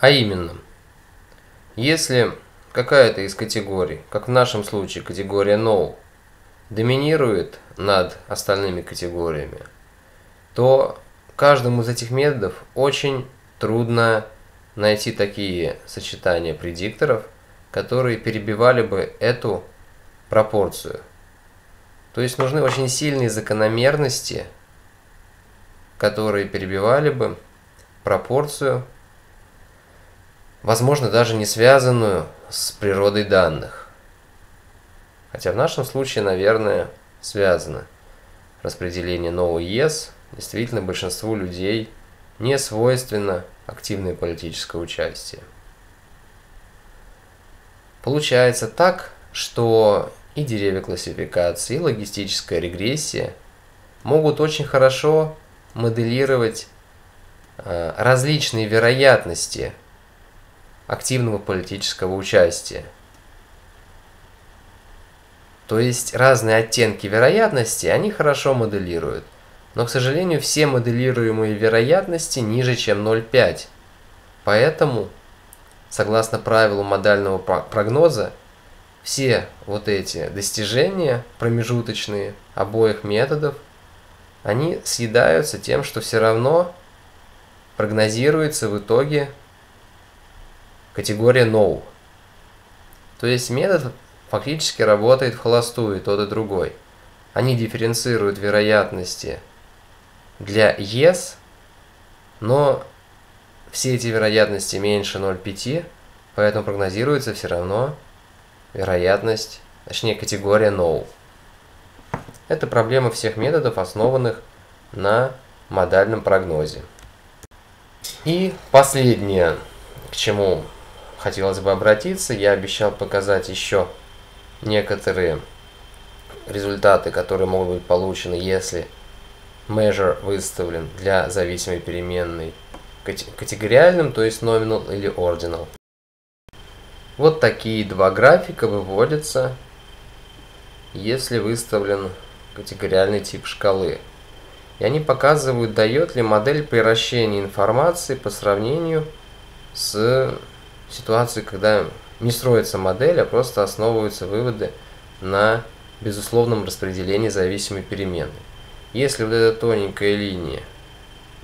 А именно, если какая-то из категорий, как в нашем случае категория No, доминирует над остальными категориями, то каждому из этих методов очень трудно найти такие сочетания предикторов, которые перебивали бы эту пропорцию. То есть нужны очень сильные закономерности, которые перебивали бы пропорцию, возможно, даже не связанную с природой данных. Хотя в нашем случае, наверное, связано. Распределение No и Yes действительно большинству людей не свойственно активное политическое участие. Получается так, что и деревья классификации, и логистическая регрессия могут очень хорошо моделировать различные вероятности активного политического участия. То есть разные оттенки вероятности они хорошо моделируют. Но, к сожалению, все моделируемые вероятности ниже, чем 0,5. Поэтому, согласно правилу модального прогноза, все вот эти достижения промежуточные обоих методов, они съедаются тем, что все равно прогнозируется в итоге категория No. То есть метод фактически работает вхолостую, и тот, и другой. Они дифференцируют вероятности для Yes, но все эти вероятности меньше 0,5, поэтому прогнозируется все равно вероятность, точнее категория No. Это проблема всех методов, основанных на модальном прогнозе. И последнее, к чему хотелось бы обратиться, я обещал показать еще некоторые результаты, которые могут быть получены, если measure выставлен для зависимой переменной категориальным, то есть nominal или ordinal. Вот такие два графика выводятся, если выставлен категориальный тип шкалы. И они показывают, дает ли модель приращения информации по сравнению с ситуацией, когда не строится модель, а просто основываются выводы на безусловном распределении зависимой переменной. Если вот эта тоненькая линия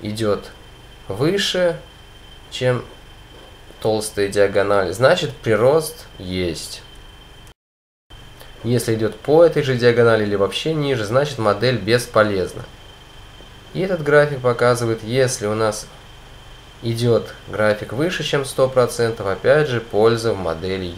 идет выше, чем толстая диагональ, значит прирост есть. Если идет по этой же диагонали или вообще ниже, значит модель бесполезна. И этот график показывает, если у нас идет график выше, чем 100%, опять же польза в модели